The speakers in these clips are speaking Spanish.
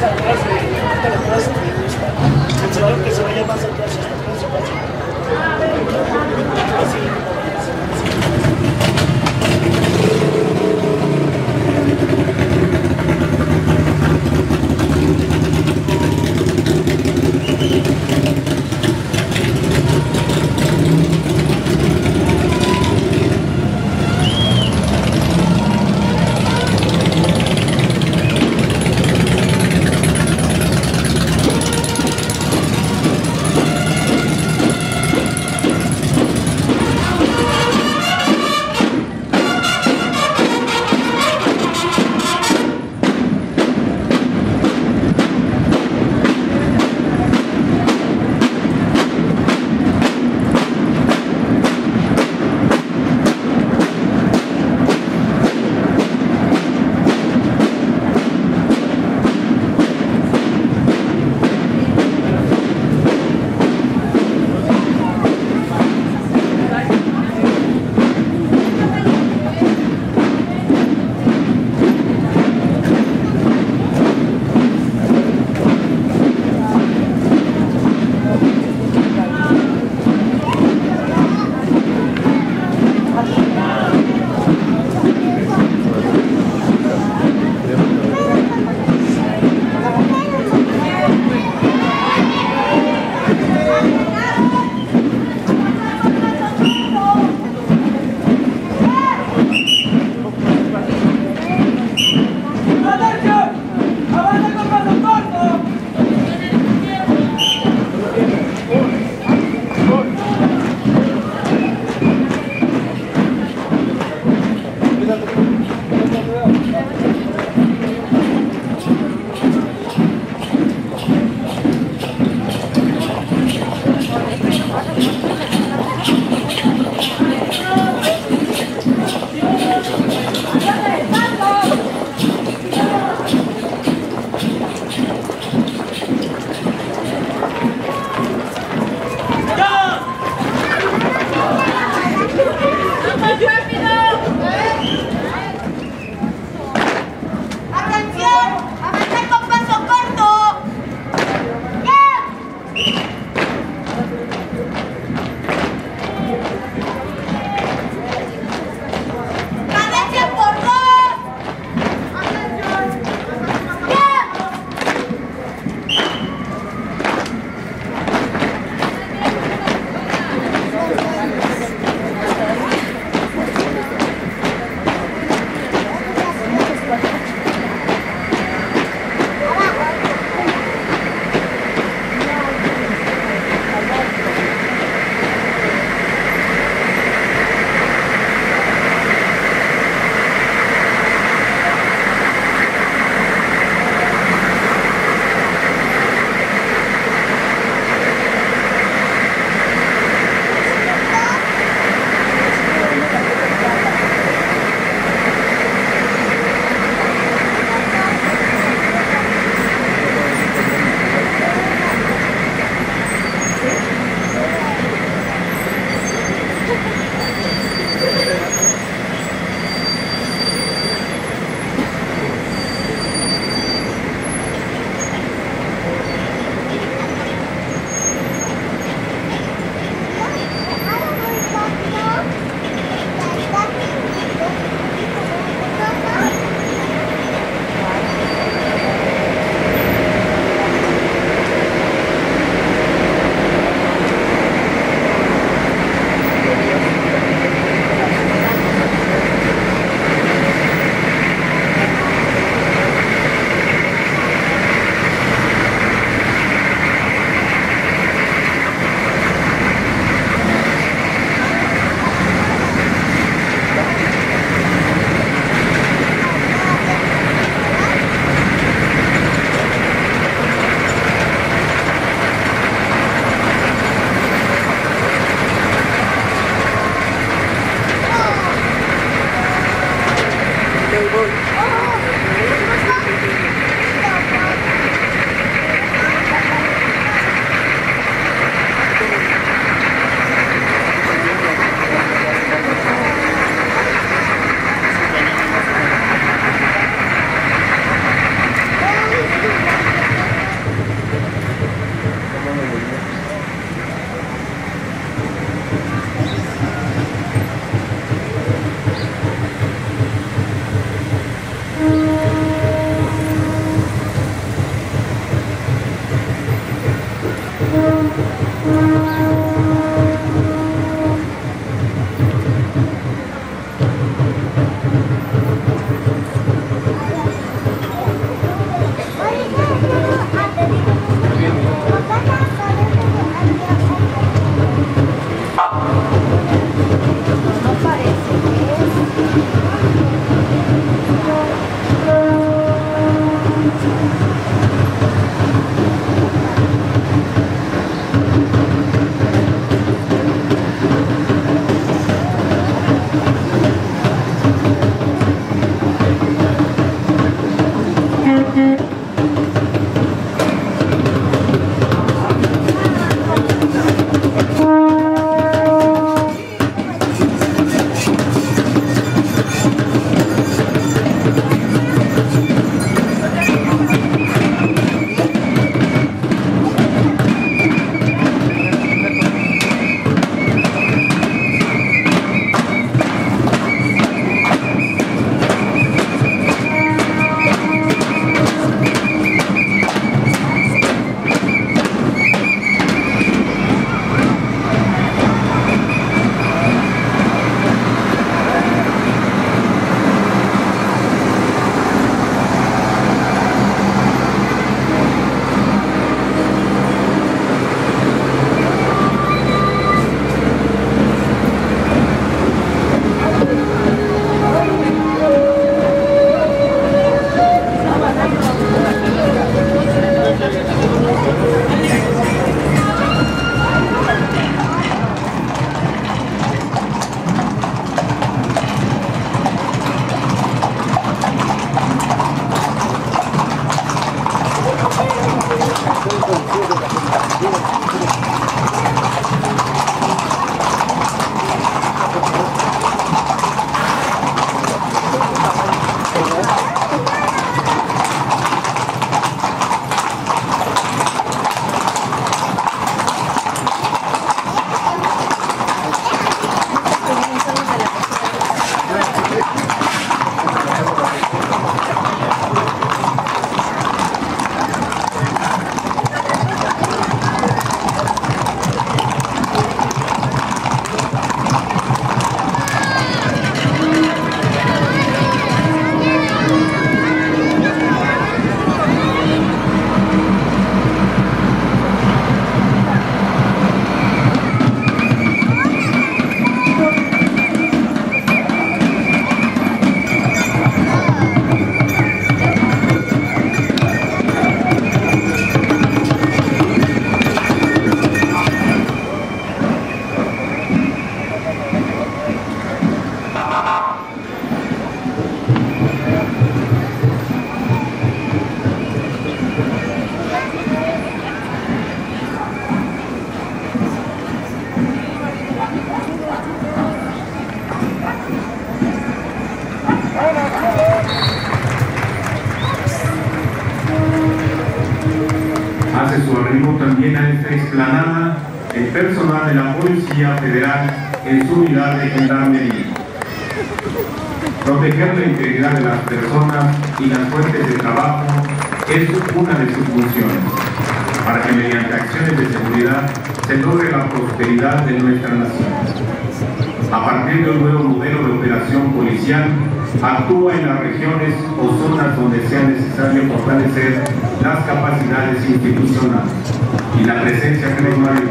deja atrás de el señor que se vaya más atrás hasta atrás o más así. Arribó también a esta explanada el personal de la Policía Federal en su unidad de gendarmería. Proteger la integridad de las personas y las fuentes de trabajo es una de sus funciones, para que mediante acciones de seguridad se logre la prosperidad de nuestra nación. A partir de un nuevo modelo de operación policial, actúa en las regiones o zonas donde sea necesario fortalecer las capacidades institucionales y la presencia criminal.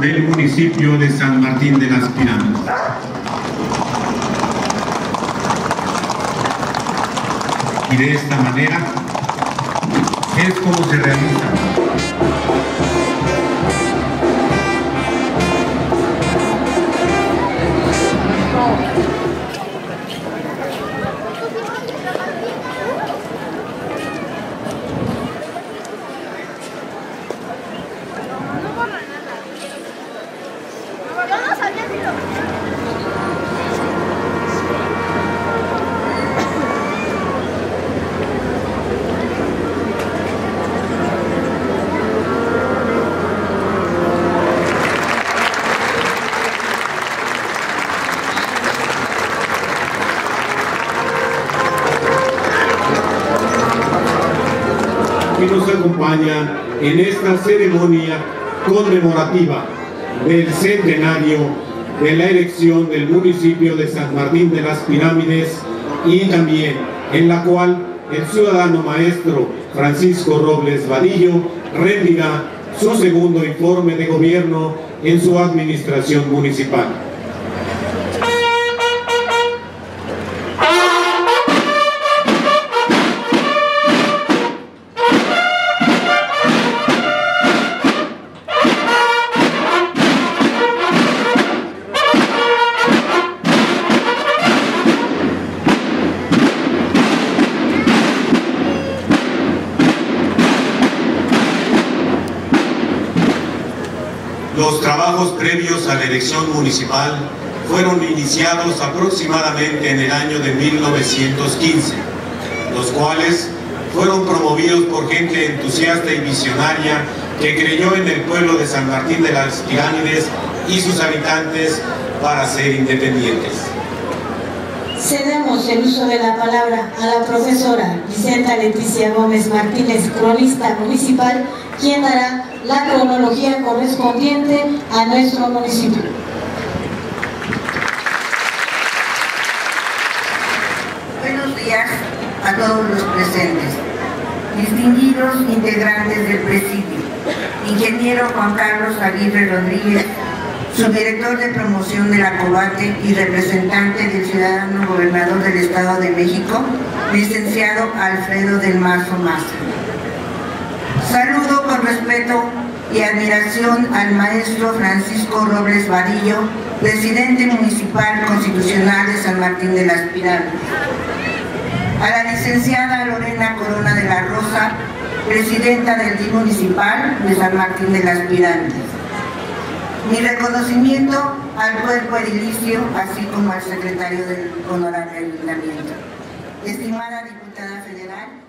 Del municipio de San Martín de las Pirámides. Y de esta manera es como se realiza. En esta ceremonia conmemorativa del centenario de la erección del municipio de San Martín de las Pirámides, y también en la cual el ciudadano maestro Francisco Robles Badillo rendirá su segundo informe de gobierno en su administración municipal. Previos a la elección municipal fueron iniciados aproximadamente en el año de 1915, los cuales fueron promovidos por gente entusiasta y visionaria que creyó en el pueblo de San Martín de las Pirámides y sus habitantes para ser independientes. Cedemos el uso de la palabra a la profesora Vicenta Leticia Gómez Martínez, cronista municipal, quien dará la cronología correspondiente a nuestro municipio. Buenos días a todos los presentes, distinguidos integrantes del presidio, ingeniero Juan Carlos Aguirre Rodríguez, subdirector de promoción de la COBATE y representante del ciudadano gobernador del Estado de México, licenciado Alfredo del Mazo Maza. Saludo con respeto y admiración al maestro Francisco Robles Badillo, presidente municipal constitucional de San Martín de las Pirámides. A la licenciada Lorena Corona de la Rosa, presidenta del DIF municipal de San Martín de las Pirámides. Mi reconocimiento al cuerpo edilicio, así como al secretario del honorario ayuntamiento. Estimada diputada federal,